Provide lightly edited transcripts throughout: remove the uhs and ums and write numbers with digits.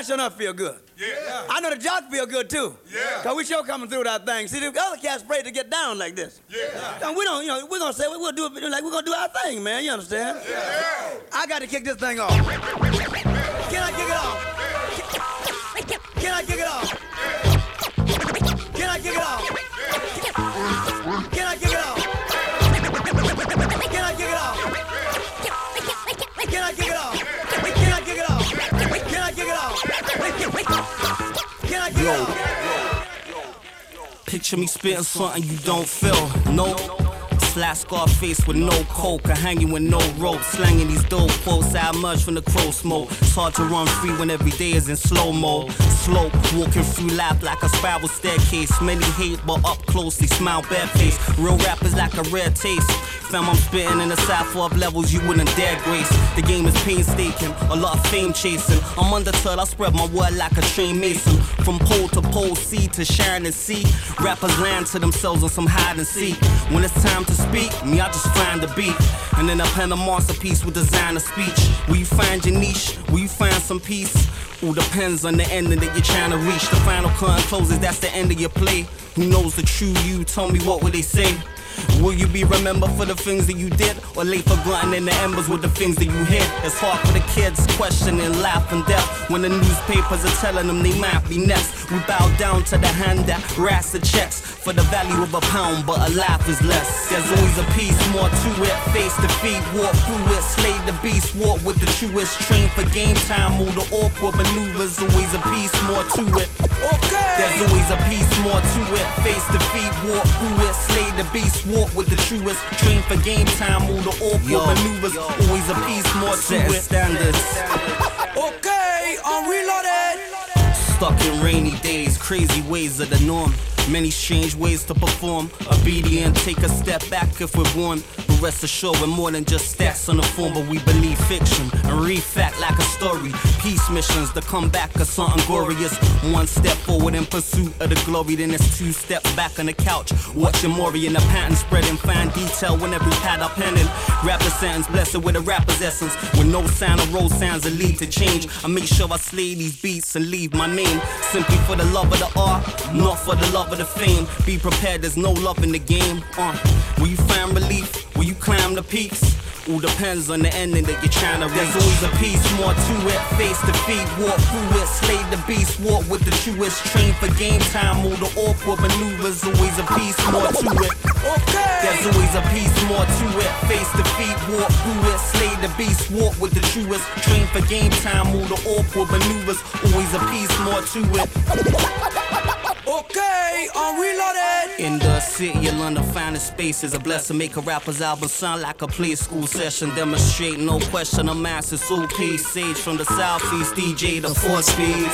Josh and us feel good. Yeah. I know the Josh feel good too. Yeah. Cause we sure coming through that thing. See, the other cats afraid to get down like this. Yeah. And we don't, we're gonna say we'll do it like we're gonna do our thing, man. You understand? Yeah. I got to kick this thing off. Can I kick it off? Can I kick it off? Can I kick it off? Can I kick it off? Can I kick it off? Can I kick it off? Yo. Picture me spitting something you don't feel. Nope. Sly Scarface with no coke, I hang you with no rope, slanging these dope quotes, I emerge from the crow smoke. It's hard to run free when every day is in slow-mo. Slope, walking through life like a spiral staircase. Many hate, but up close they smile barefaced. Real rappers like a rare taste. Fam, I'm spitting in the south of levels you wouldn't dare grace. The game is painstaking, a lot of fame chasing. I'm undeterred, I spread my word like a trained mason. From pole to pole, sea to Sharon and sea. Rappers land to themselves on some hide and seek. When it's time to speak, me, I just find the beat, and then I pen a masterpiece with designer speech. Will you find your niche? Will you find some peace? All depends on the ending that you're trying to reach. The final curtain closes, that's the end of your play. Who knows the true you? Tell me, what will they say? Will you be remembered for the things that you did, or late forgotten in the embers with the things that you hid? It's hard for the kids questioning life and death when the newspapers are telling them they might be next. We bow down to the hand that writes the checks for the value of a pound, but a life is less. There's always a piece more to it. Face defeat, walk through it, slay the beast, walk with the truest. Train for game time, all the awkward maneuvers. Always a piece more to it. Okay. There's always a piece more to it. Face defeat, walk through it, slay the beast. Walk with the truest, train for game time, all the awkward maneuvers, always a piece more to it. Standards. Okay, I'm reloaded. Stuck in rainy days, crazy ways of the norm. Many strange ways to perform. Obedient, take a step back if we're warned. But rest assured, we're more than just stats on the form. But we believe fiction and refact like a story. Peace missions, the comeback of something glorious. One step forward in pursuit of the glory, then it's two steps back on the couch. Watching Maury in the pattern spreading. Fine detail when every pad I'm penning. Rap the sentence, blessed with a rapper's essence. With no sign of road signs that lead to change. I make sure I slay these beats and leave my name. Simply for the love of the art, not for the love of the fame. Be prepared, there's no love in the game. Will you find relief? Will you climb the peaks? All depends on the ending that you're trying to reach. There's always a piece more to it. Face defeat, walk through it, slay the beast, walk with the truest. Train for game time, all the awkward maneuvers. Always a piece more to it. Okay. There's always a piece more to it. Face defeat, walk through it, slay the beast, walk with the truest. Train for game time, all the awkward maneuvers. Always a piece more to it. Okay, I'm reloaded. In the city of London, finding space is a blessing. Make a rapper's album sound like a play school session. Demonstrate, no question, a mass is okay. Sage from the southeast, DJ the 4ORCE.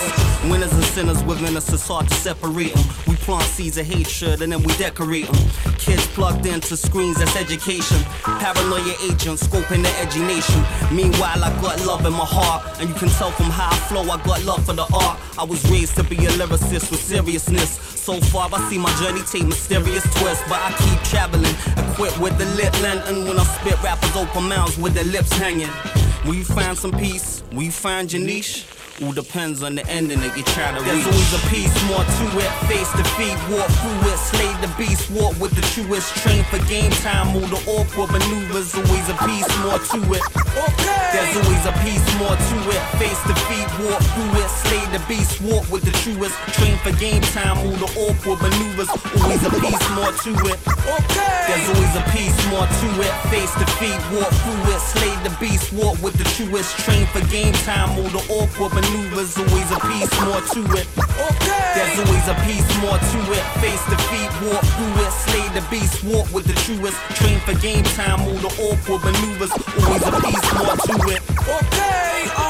Winners and sinners within us, it's hard to separate them. We plant seeds of hatred and then we decorate them. Kids plugged into screens, that's education. Paranoia agent, scoping the edgy nation. Meanwhile, I got love in my heart. And you can tell from how I flow, I got love for the art. I was raised to be a lyricist with seriousness. So far I see my journey take mysterious twists, but I keep traveling, equipped with the lit lantern. When I spit, rappers open mouths with their lips hanging. Will you find some peace? Will you find your niche? All depends on the ending that you try to reach. There's always a piece more to it. Face defeat, walk through it, slay the beast, walk with the truest. Train for game time, all the awkward maneuvers. Always a piece more to it. Okay. There's always a piece more to it. Face defeat, walk through it, slay the beast, walk with the truest. Train for game time, all the awkward maneuvers. Always a piece more to it. Okay. There's always a piece more to it. Face defeat, walk through it, slay the beast, walk with the truest. Train for game time, all the awkward maneuvers. Maneuvers, always a piece more to it. Okay. There's always a piece more to it. Face defeat, walk through it, slay the beast, walk with the truest. Train for game time, all the awkward maneuvers. Always a piece more to it. Okay.